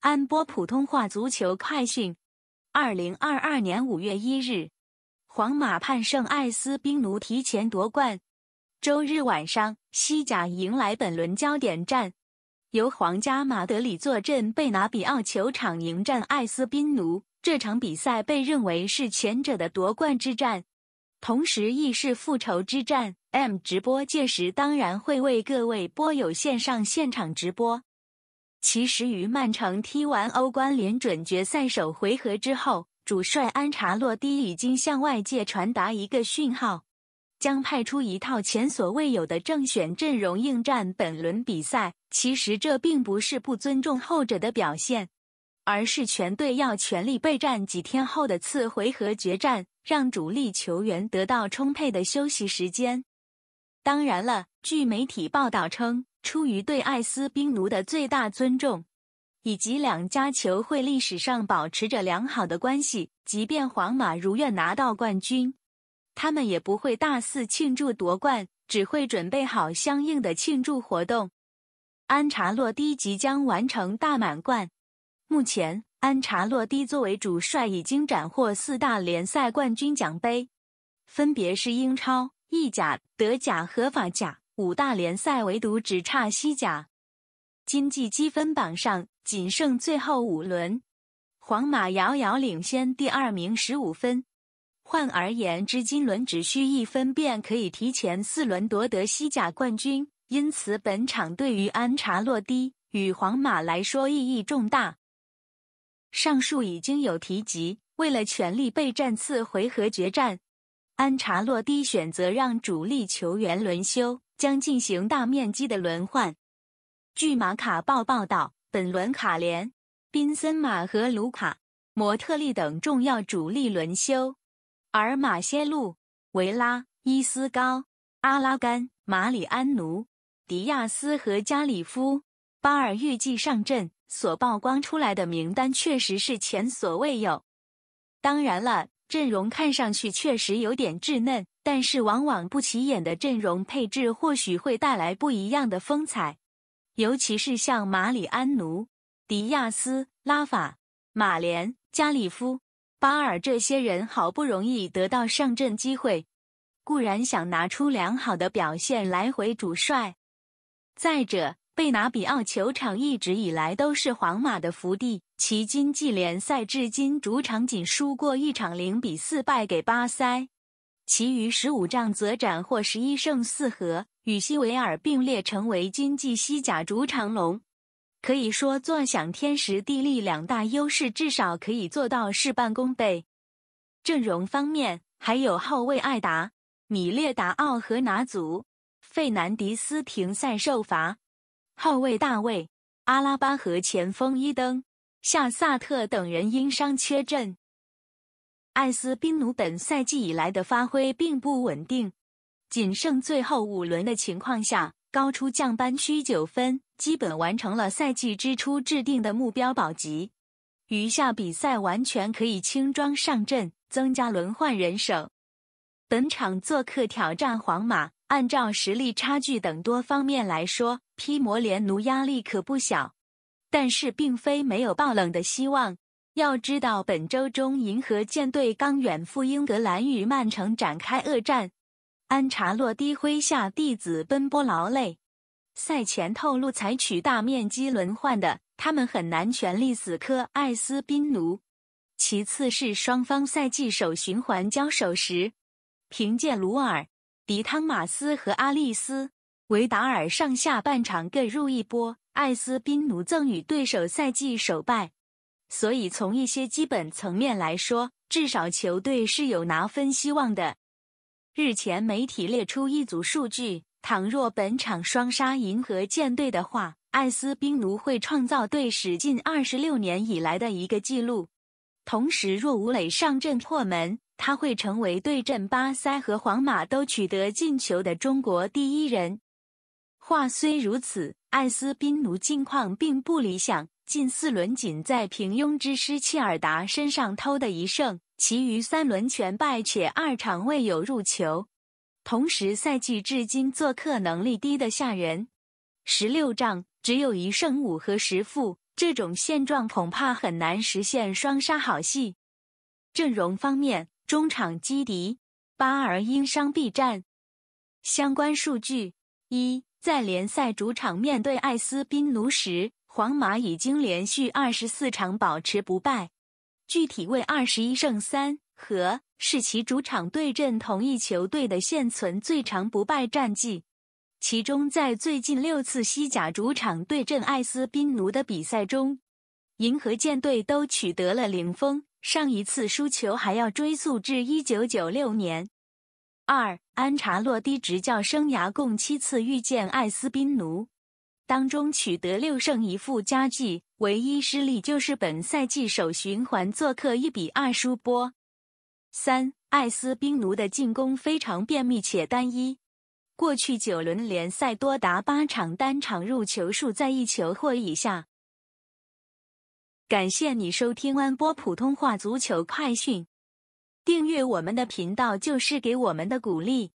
安播普通话足球快讯：2022年5月1日，皇马盼胜艾斯宾奴提前夺冠。周日晚上，西甲迎来本轮焦点战，由皇家马德里坐镇贝拿比奥球场迎战艾斯宾奴。这场比赛被认为是前者的夺冠之战，同时亦是复仇之战。直播届时当然会为各位播友线上现场直播。其实于曼城踢完欧冠联准决赛首回合之后，主帅安察洛蒂已经向外界传达一个讯号，将派出一套前所未有的正选阵容应战本轮比赛。其实这并不是不尊重后者的表现，而是全队要全力备战几天后的次回合决战，让主力球员得到充沛的休息时间。当然了，据媒体报道称，出于对艾斯宾奴的最大尊重，以及两家球会历史上保持着良好的关系，即便皇马如愿拿到冠军，他们也不会大肆庆祝夺冠，只会准备好相应的庆祝活动。安察洛蒂即将完成大满贯。目前，安察洛蒂作为主帅已经斩获4大联赛冠军奖杯，分别是英超、意甲、德甲和法甲。5大联赛唯独只差西甲。今季积分榜上仅剩最后5轮，皇马遥遥领先第2名15分。换而言之，今轮只需1分便可以提前4轮夺得西甲冠军，因此本场对于安察洛蒂与皇马来说意义重大。上述已经有提及，为了全力备战次回合决战，安察洛蒂选择让主力球员轮休，将进行大面积的轮换。据马卡报报道，本轮卡连、宾森马和卢卡、摩特利等重要主力轮休，而马歇路、维拉、伊斯高、阿拉甘、马里安奴、迪亚斯和加里夫·巴尔预计上阵，所曝光出来的名单确实是前所未有。当然了，阵容看上去确实有点稚嫩，但是往往不起眼的阵容配置或许会带来不一样的风采。尤其是像马里安奴、迪亚斯、拉法、马连、加里夫、巴尔这些人好不容易得到上阵机会，固然想拿出良好的表现来回主帅。再者，贝拿比奥球场一直以来都是皇马的福地，其今季联赛至今主场仅输过1场0-4败给巴塞，其余15仗则斩获11胜4和，与西维尔并列成为今季西甲主场龙。可以说坐享天时地利2大优势，至少可以做到事半功倍。阵容方面，还有后卫艾达、米列达奥和拿祖、费南迪斯停赛受罚，后卫大卫、阿拉巴和前锋伊登、夏萨特等人因伤缺阵。艾斯宾奴本赛季以来的发挥并不稳定，仅剩最后5轮的情况下，高出降班区9分，基本完成了赛季之初制定的目标保级。余下比赛完全可以轻装上阵，增加轮换人手。本场做客挑战皇马，按照实力差距等多方面来说，披摩连奴压力可不小，但是并非没有爆冷的希望。要知道，本周中银河舰队刚远赴英格兰与曼城展开恶战，安察洛蒂麾下弟子奔波劳累，赛前透露采取大面积轮换的，他们很难全力死磕艾斯宾奴。其次是双方赛季首循环交手时，凭借卢尔、迪汤马斯和阿利斯、维达尔上下半场各入1波，艾斯宾奴赠与对手赛季首败。所以从一些基本层面来说，至少球队是有拿分希望的。日前媒体列出一组数据，倘若本场双杀银河舰队的话，艾斯宾奴会创造队史近26年以来的一个纪录。同时，若吴磊上阵破门，他会成为对阵巴塞和皇马都取得进球的中国第1人。话虽如此，艾斯宾奴近况并不理想，近4轮仅在平庸之师切尔达身上偷的1胜，其余3轮全败且2场未有入球。同时，赛季至今做客能力低得吓人，16仗只有1胜5和10负，这种现状恐怕很难实现双杀好戏。阵容方面，中场基迪、巴尔因伤必战。相关数据：一、在联赛主场面对艾斯宾奴时，皇马已经连续24场保持不败，具体为21胜3和是其主场对阵同一球队的现存最长不败战绩。其中，在最近6次西甲主场对阵艾斯宾奴的比赛中，银河舰队都取得了零封，上一次输球还要追溯至1996年。二、安察洛蒂执教生涯共7次遇见艾斯宾奴，当中取得6胜1负佳绩，唯一失利就是本赛季首循环做客1比2输波。三、艾斯宾奴的进攻非常便秘且单一。过去9轮联赛多达8场单场入球数在1球或以下。感谢你收听安波普通话足球快讯，订阅我们的频道就是给我们的鼓励。